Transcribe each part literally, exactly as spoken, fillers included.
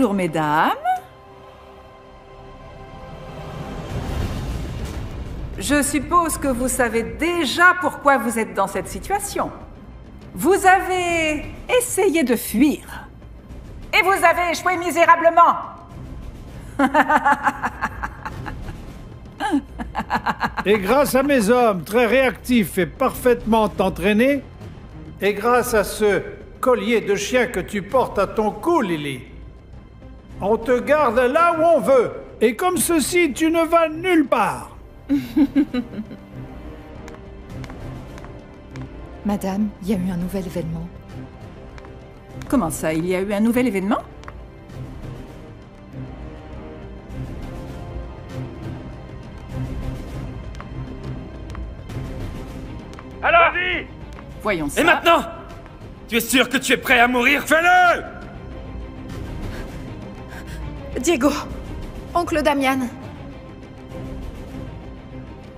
Bonjour, mesdames. Je suppose que vous savez déjà pourquoi vous êtes dans cette situation. Vous avez essayé de fuir. Et vous avez échoué misérablement. Et grâce à mes hommes très réactifs et parfaitement entraînés, et grâce à ce collier de chien que tu portes à ton cou, Lily, on te garde là où on veut, et comme ceci, tu ne vas nulle part. Madame, il y a eu un nouvel événement. Comment ça, il y a eu un nouvel événement ? Alors, vas-y ! Voyons ça. Et maintenant ? Tu es sûr que tu es prêt à mourir ? Fais-le ! Diego, oncle Damian.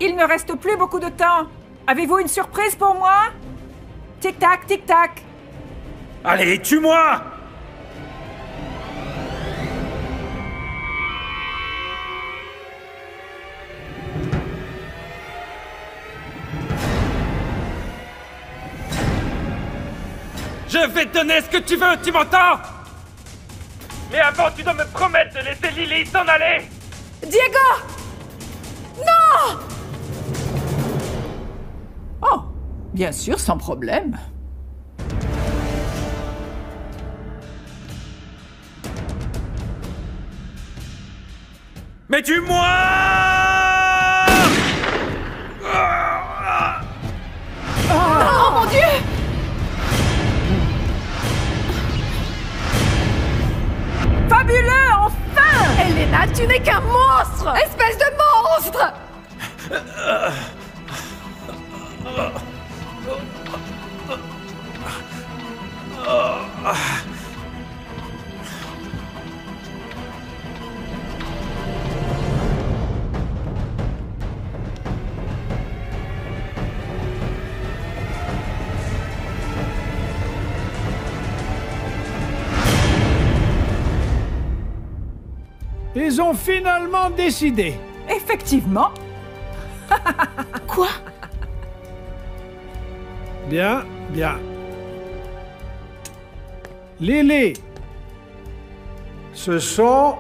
Il ne reste plus beaucoup de temps. Avez-vous une surprise pour moi ? Tic-tac, tic-tac. Allez, tue-moi ! Je vais te donner ce que tu veux, tu m'entends? Mais avant, tu dois me promettre de laisser Lily s'en aller! Diego! Non! Oh, bien sûr, sans problème. Mais tue-moi! Fabuleux, enfin! Elena, tu n'es qu'un monstre! Espèce de monstre! Ils ont finalement décidé. Effectivement. Quoi? Bien, bien. Lily, ce sont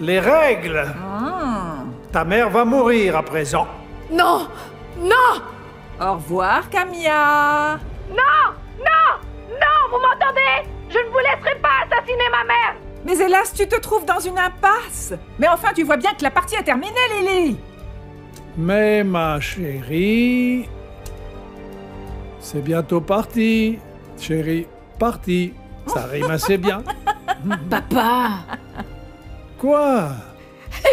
les règles. Ah. Ta mère va mourir à présent. Non, non! Au revoir, Camilla. Non, non, non, vous m'entendez? Je ne vous laisserai pas assassiner ma mère. Mais hélas, tu te trouves dans une impasse. Mais enfin, tu vois bien que la partie est terminée, Lily. Mais ma chérie... C'est bientôt parti. Chérie, parti. Ça rime assez bien. Papa! Quoi?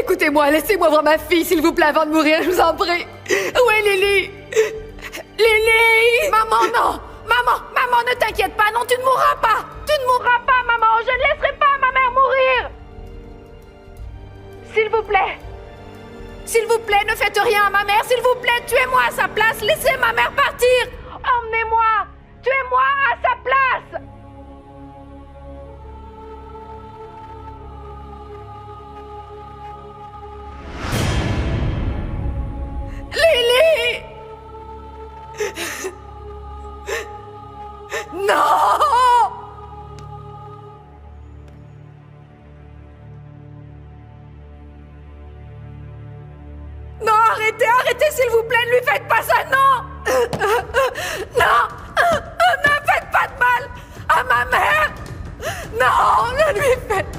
Écoutez-moi, laissez-moi voir ma fille, s'il vous plaît, avant de mourir, je vous en prie. Où est Lily? Lily! Maman, non! Maman, maman, ne t'inquiète pas, non, tu ne mourras pas! Tu ne mourras pas, maman, je ne laisserai pas ma mère mourir! S'il vous plaît! S'il vous plaît, ne faites rien à ma mère, s'il vous plaît, tuez-moi à sa place, laissez ma mère partir! Emmenez-moi! Tuez-moi à sa place! Lily! Non! Non, arrêtez, arrêtez, s'il vous plaît, ne lui faites pas ça, non! Non! Ne faites pas de mal à ma mère! Non, ne lui faites...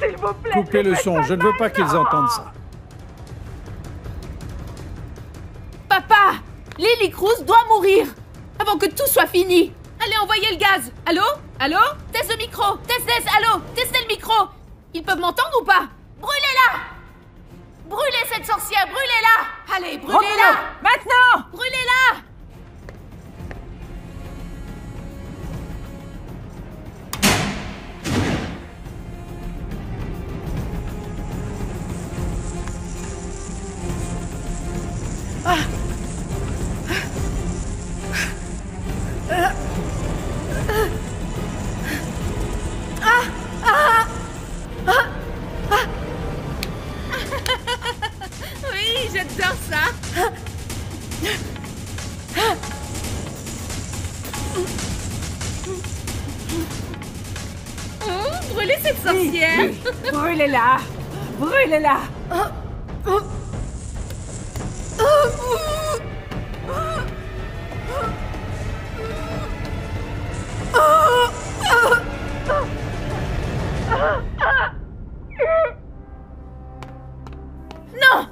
S'il vous plaît, coupez le son, je ne veux pas qu'ils entendent ça. Papa! Lily Cruz doit mourir avant que tout soit fini. Allez, envoyez le gaz. Allô? Allô? Teste le micro. Teste, teste, allô? Testez le micro. Ils peuvent m'entendre ou pas? Brûlez-la! Brûlez cette sorcière, brûlez-la! Allez, brûlez-la! Maintenant! Brûlez-la! Ah! Brûlez-la! Brûlez-la! Non!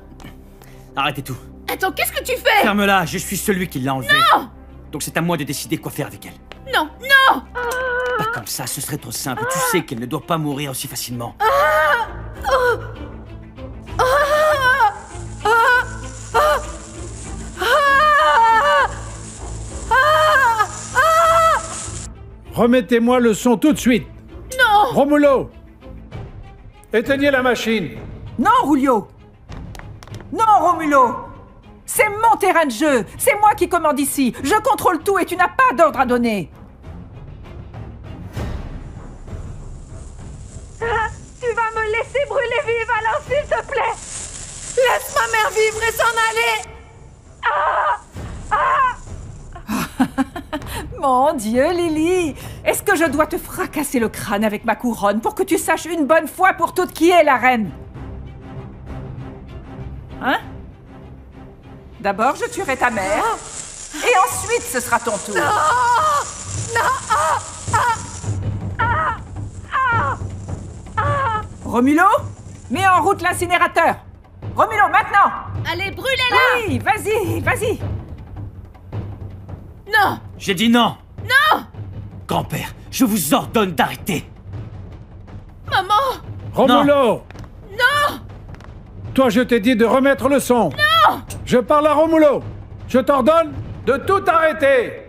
Arrêtez tout. Attends, qu'est-ce que tu fais? Ferme-la, je suis celui qui l'a enlevée. Non! Donc c'est à moi de décider quoi faire avec elle. Non, non! Pas comme ça, ce serait trop simple. Tu sais qu'elle ne doit pas mourir aussi facilement. Remettez-moi le son tout de suite. Non! Romulo! Éteignez la machine. Non, Rulio! Non, Romulo! C'est mon terrain de jeu! C'est moi qui commande ici! Je contrôle tout et tu n'as pas d'ordre à donner! Ah, tu vas me laisser brûler vive alors, s'il te plaît! Laisse ma mère vivre et s'en aller! Ah! Ah! Mon Dieu, Lily! Est-ce que je dois te fracasser le crâne avec ma couronne pour que tu saches une bonne fois pour toutes qui est la reine? Hein? D'abord, je tuerai ta mère, et ensuite, ce sera ton tour. Non! Non! Ah! Ah! Ah! Ah! Romulo, mets en route l'incinérateur. Romulo, maintenant! Allez, brûlez-la! Oui, vas-y, vas-y! Non! J'ai dit non! Non! Grand-père, je vous ordonne d'arrêter! Maman! Romulo! Non! Toi, je t'ai dit de remettre le son. Non! Je parle à Romulo. Je t'ordonne de tout arrêter.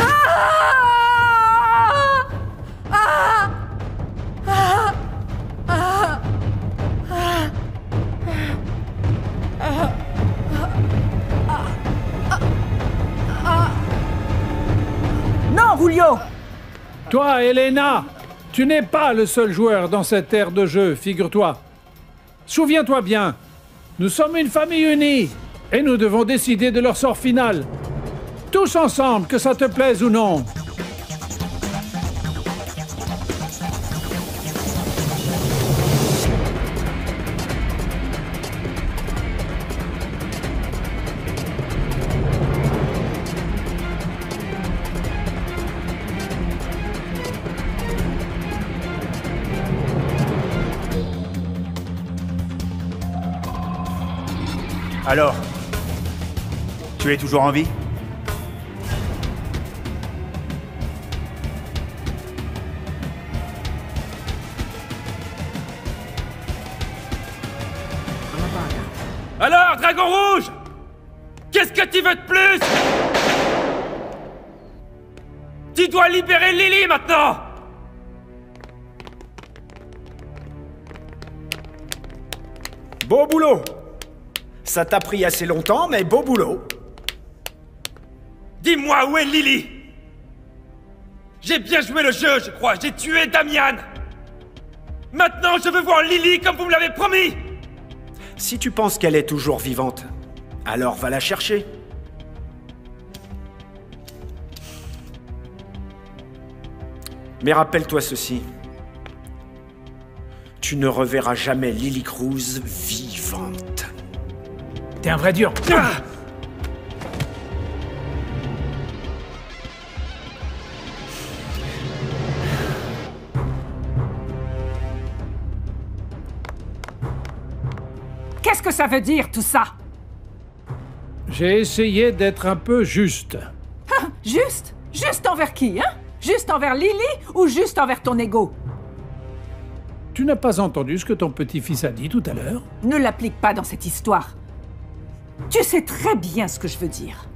Ah! Ah! Ah! Ah! Ah! Ah! Ah! Non, Rulio! Toi, Elena! Tu n'es pas le seul joueur dans cette ère de jeu, figure-toi. Souviens-toi bien, nous sommes une famille unie et nous devons décider de leur sort final. Tous ensemble, que ça te plaise ou non. Alors, tu es toujours en vie? Alors, Dragon Rouge! Qu'est-ce que tu veux de plus? Tu dois libérer Lily maintenant! Beau boulot! Ça t'a pris assez longtemps, mais beau boulot. Dis-moi où est Lily? J'ai bien joué le jeu, je crois. J'ai tué Damian. Maintenant, je veux voir Lily comme vous me l'avez promis. Si tu penses qu'elle est toujours vivante, alors va la chercher. Mais rappelle-toi ceci. Tu ne reverras jamais Lily Cruz vivante. T'es un vrai dur. Ah! Qu'est-ce que ça veut dire, tout ça? J'ai essayé d'être un peu juste. Ah, juste? Juste envers qui, hein? Juste envers Lily ou juste envers ton ego? Tu n'as pas entendu ce que ton petit-fils a dit tout à l'heure? Ne l'applique pas dans cette histoire. Tu sais très bien ce que je veux dire.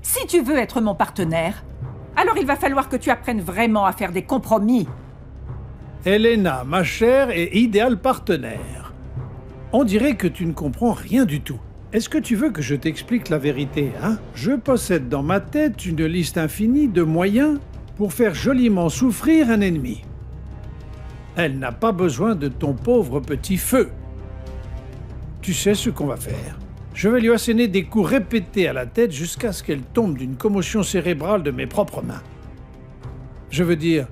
Si tu veux être mon partenaire, alors il va falloir que tu apprennes vraiment à faire des compromis. Elena, ma chère et idéale partenaire, on dirait que tu ne comprends rien du tout. Est-ce que tu veux que je t'explique la vérité, hein? Je possède dans ma tête une liste infinie de moyens pour faire joliment souffrir un ennemi. Elle n'a pas besoin de ton pauvre petit feu. Tu sais ce qu'on va faire? Je vais lui asséner des coups répétés à la tête jusqu'à ce qu'elle tombe d'une commotion cérébrale de mes propres mains. Je veux dire,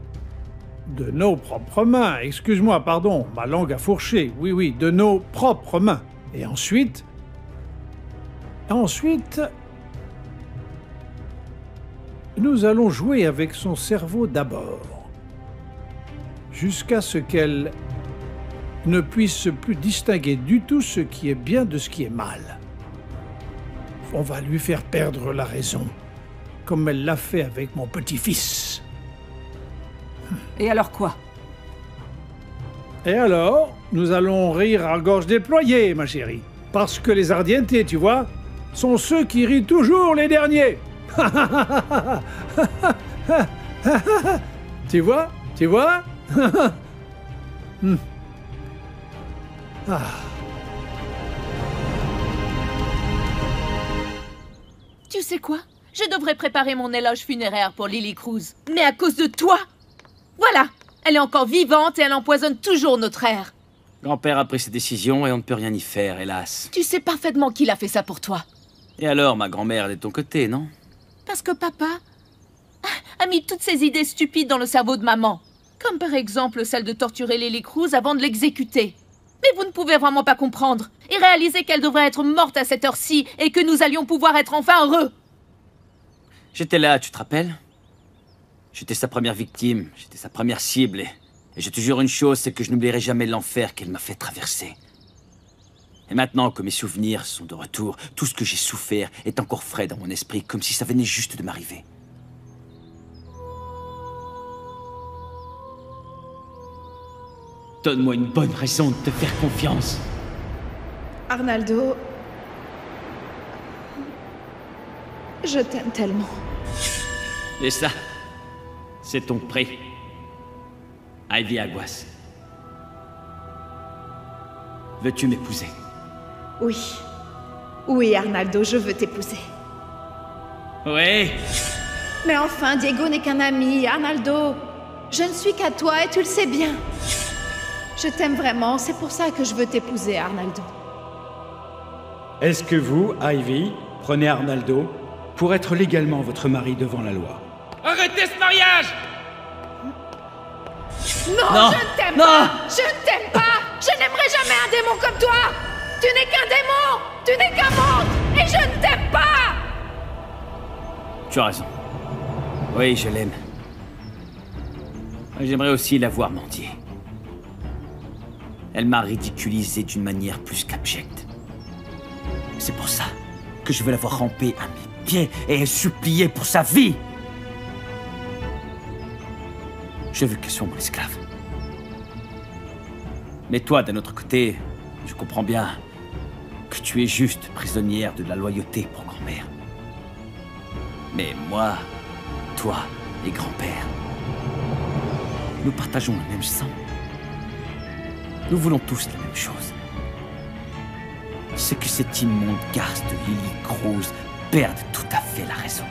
de nos propres mains. Excuse-moi, pardon, ma langue a fourché. Oui, oui, de nos propres mains. Et ensuite... Ensuite... Nous allons jouer avec son cerveau d'abord, jusqu'à ce qu'elle ne puisse plus distinguer du tout ce qui est bien de ce qui est mal. On va lui faire perdre la raison, comme elle l'a fait avec mon petit-fils. Et alors quoi? Et alors, nous allons rire à gorge déployée, ma chérie, parce que les Ardientes, tu vois, sont ceux qui rient toujours les derniers. Tu vois? Tu vois? hmm. ah. Tu sais quoi? Je devrais préparer mon éloge funéraire pour Lily Cruz. Mais à cause de toi! Voilà! Elle est encore vivante et elle empoisonne toujours notre air. Grand-père a pris ses décisions et on ne peut rien y faire, hélas. Tu sais parfaitement qu'il a fait ça pour toi. Et alors, ma grand-mère, elle est de ton côté, non? Parce que papa a mis toutes ces idées stupides dans le cerveau de maman. Comme par exemple celle de torturer Lily Cruz avant de l'exécuter. Mais vous ne pouvez vraiment pas comprendre et réaliser qu'elle devrait être morte à cette heure-ci et que nous allions pouvoir être enfin heureux. J'étais là, tu te rappelles? J'étais sa première victime, j'étais sa première cible. Et, et je te jure une chose, c'est que je n'oublierai jamais l'enfer qu'elle m'a fait traverser. Et maintenant que mes souvenirs sont de retour, tout ce que j'ai souffert est encore frais dans mon esprit, comme si ça venait juste de m'arriver. Donne-moi une bonne raison de te faire confiance. Arnaldo... Je t'aime tellement. Et ça, c'est ton prêt. Ivy Aguas. Veux-tu m'épouser ? Oui. Oui, Arnaldo, je veux t'épouser. Oui. Mais enfin, Diego n'est qu'un ami. Arnaldo, je ne suis qu'à toi et tu le sais bien. Je t'aime vraiment, c'est pour ça que je veux t'épouser, Arnaldo. Est-ce que vous, Ivy, prenez Arnaldo pour être légalement votre mari devant la loi? Arrêtez ce mariage! Non, non. Je ne t'aime pas! Je ne t'aime pas! Je n'aimerai jamais un démon comme toi! Tu n'es qu'un démon! Tu n'es qu'un monstre! Et je ne t'aime pas! Tu as raison. Oui, je l'aime. J'aimerais aussi la voir mentir. Elle m'a ridiculisé d'une manière plus qu'abjecte. C'est pour ça que je veux la voir ramper à mes pieds et supplier pour sa vie! Je veux qu'elle soit mon esclave. Mais toi, d'un autre côté, je comprends bien que tu es juste prisonnière de la loyauté pour grand-mère. Mais moi, toi et grand-père, nous partageons le même sang. Nous voulons tous la même chose. C'est que cet immonde garce de Lily Cruz perde tout à fait la raison.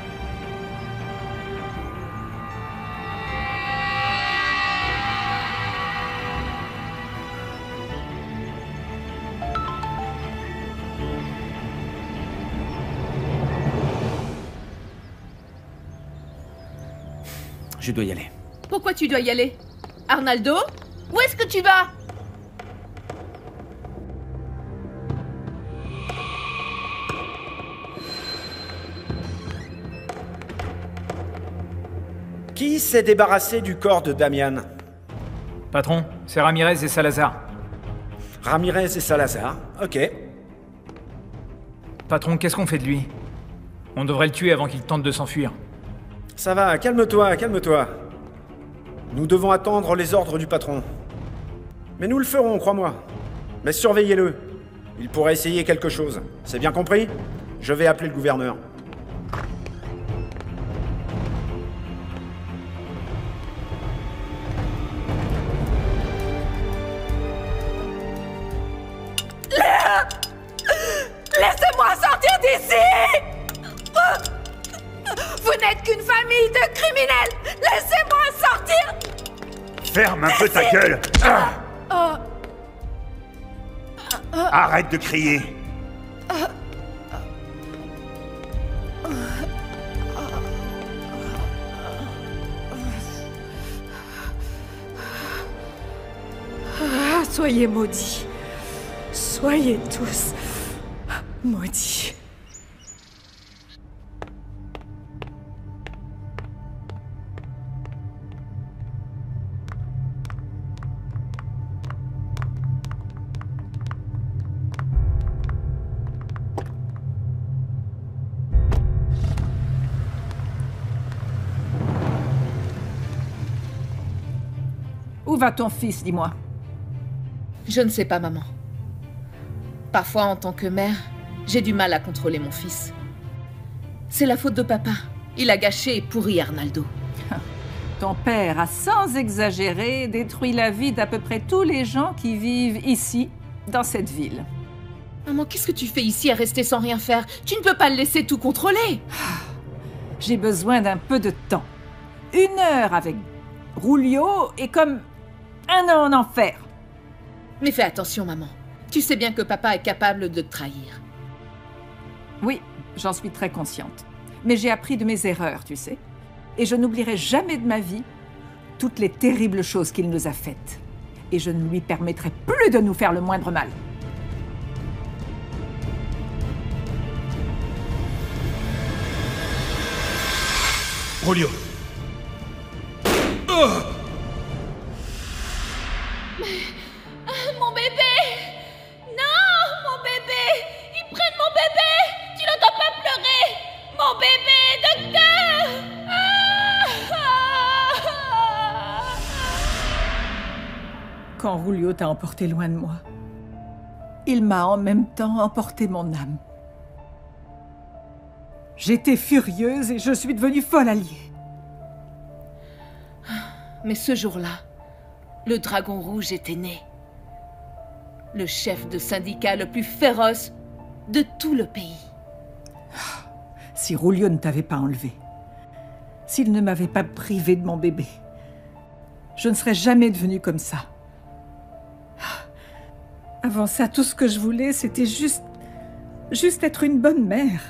Je dois y aller. Pourquoi tu dois y aller? Arnaldo, où est-ce que tu vas? Qui s'est débarrassé du corps de Damian? Patron, c'est Ramirez et Salazar. Ramirez et Salazar, ok. Patron, qu'est-ce qu'on fait de lui? On devrait le tuer avant qu'il tente de s'enfuir. Ça va, calme-toi, calme-toi. Nous devons attendre les ordres du patron. Mais nous le ferons, crois-moi. Mais surveillez-le. Il pourrait essayer quelque chose. C'est bien compris? Je vais appeler le gouverneur. Laissez-moi sortir d'ici! Vous n'êtes qu'une famille de criminels! Laissez-moi sortir! Ferme un peu ta gueule! Ah oh. Oh. Arrête de crier! Oh. Oh. Soyez maudits. Soyez tous maudits. Où va ton fils, dis-moi? Je ne sais pas, maman. Parfois, en tant que mère, j'ai du mal à contrôler mon fils. C'est la faute de papa. Il a gâché et pourri Arnaldo. Ton père a, sans exagérer, détruit la vie d'à peu près tous les gens qui vivent ici, dans cette ville. Maman, qu'est-ce que tu fais ici à rester sans rien faire? Tu ne peux pas le laisser tout contrôler. J'ai besoin d'un peu de temps. Une heure avec Rulio est comme un an en enfer. Mais fais attention, maman. Tu sais bien que papa est capable de te trahir. Oui, j'en suis très consciente. Mais j'ai appris de mes erreurs, tu sais. Et je n'oublierai jamais de ma vie toutes les terribles choses qu'il nous a faites. Et je ne lui permettrai plus de nous faire le moindre mal. Rulio. Oh! Mon bébé! Non! Mon bébé! Ils prennent mon bébé! Tu n'entends pas pleurer! Mon bébé, docteur! Ah! Quand Rulio t'a emporté loin de moi, il m'a en même temps emporté mon âme. J'étais furieuse et je suis devenue folle alliée. Mais ce jour-là, le dragon rouge était né. Le chef de syndicat le plus féroce de tout le pays. Si Rulio ne t'avait pas enlevé, s'il ne m'avait pas privé de mon bébé, je ne serais jamais devenue comme ça. Avant ça, tout ce que je voulais, c'était juste, juste être une bonne mère.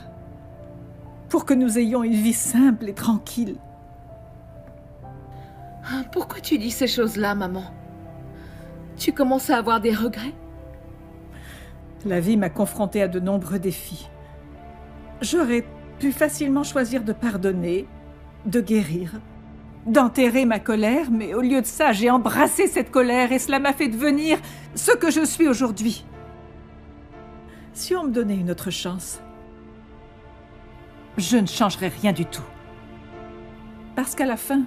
Pour que nous ayons une vie simple et tranquille. Pourquoi tu dis ces choses-là, maman? Tu commences à avoir des regrets? La vie m'a confrontée à de nombreux défis. J'aurais pu facilement choisir de pardonner, de guérir, d'enterrer ma colère, mais au lieu de ça, j'ai embrassé cette colère et cela m'a fait devenir ce que je suis aujourd'hui. Si on me donnait une autre chance, je ne changerais rien du tout. Parce qu'à la fin,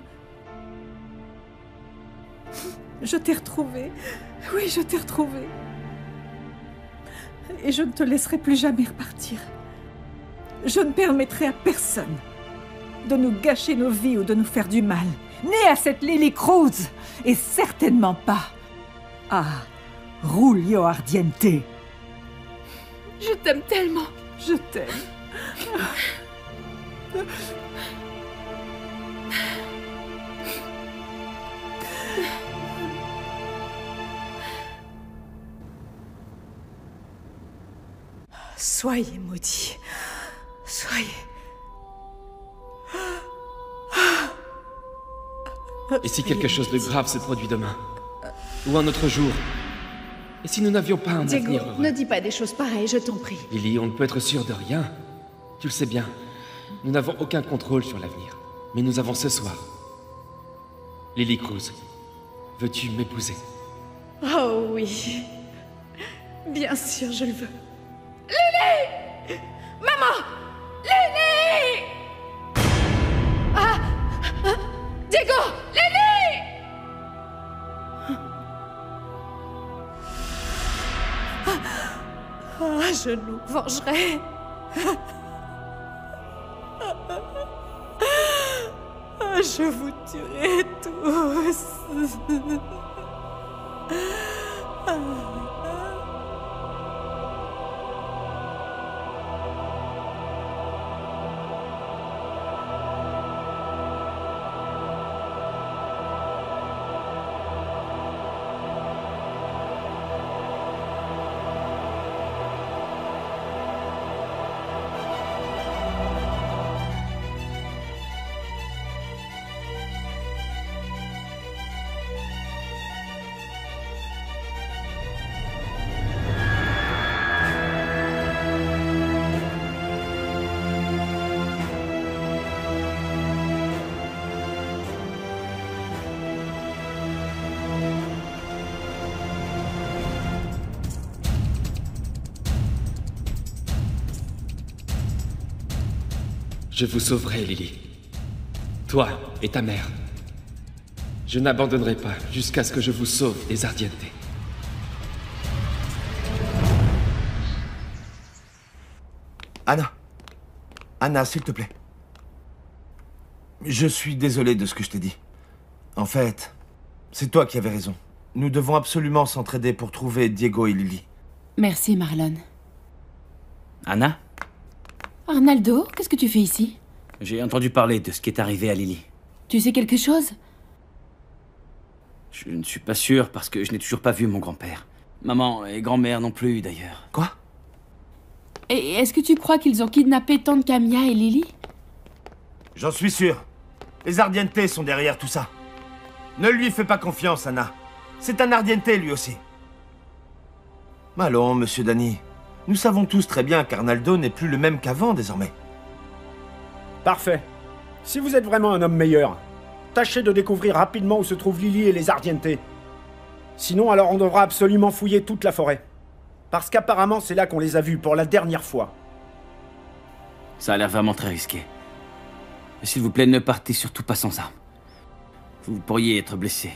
je t'ai retrouvée. Oui, je t'ai retrouvée. Et je ne te laisserai plus jamais repartir. Je ne permettrai à personne de nous gâcher nos vies ou de nous faire du mal. Ni à cette Lily Cruz. Et certainement pas à Rulio Ardiente. Je t'aime tellement. Je t'aime. Soyez maudits. Soyez... Et si quelque chose de grave se produit demain? Ou un autre jour? Et si nous n'avions pas un Diego, avenir heureux? Ne dis pas des choses pareilles, je t'en prie. Lily, on ne peut être sûr de rien. Tu le sais bien. Nous n'avons aucun contrôle sur l'avenir. Mais nous avons ce soir. Lily Cruz, veux-tu m'épouser? Oh oui. Bien sûr, je le veux. Lily! Maman! Lily! Ah! Diego! Lily! Ah, je nous vengerai. Je vous tuerai tous. Je vous sauverai, Lily. Toi et ta mère. Je n'abandonnerai pas jusqu'à ce que je vous sauve des Ardientes. Anna. Anna, s'il te plaît. Je suis désolé de ce que je t'ai dit. En fait, c'est toi qui avais raison. Nous devons absolument s'entraider pour trouver Diego et Lily. Merci, Marlon. Anna ? Arnaldo, qu'est-ce que tu fais ici ? J'ai entendu parler de ce qui est arrivé à Lily. Tu sais quelque chose ? Je ne suis pas sûr parce que je n'ai toujours pas vu mon grand-père. Maman et grand-mère non plus, d'ailleurs. Quoi ? Et est-ce que tu crois qu'ils ont kidnappé Tante Camilla et Lily ? J'en suis sûr. Les Ardientes sont derrière tout ça. Ne lui fais pas confiance, Anna. C'est un Ardiente, lui aussi. Allons, monsieur Danny. Nous savons tous très bien qu'Arnaldo n'est plus le même qu'avant, désormais. Parfait. Si vous êtes vraiment un homme meilleur, tâchez de découvrir rapidement où se trouvent Lily et les Ardientes. Sinon, alors on devra absolument fouiller toute la forêt. Parce qu'apparemment, c'est là qu'on les a vus pour la dernière fois. Ça a l'air vraiment très risqué. S'il vous plaît, ne partez surtout pas sans armes. Vous pourriez être blessé.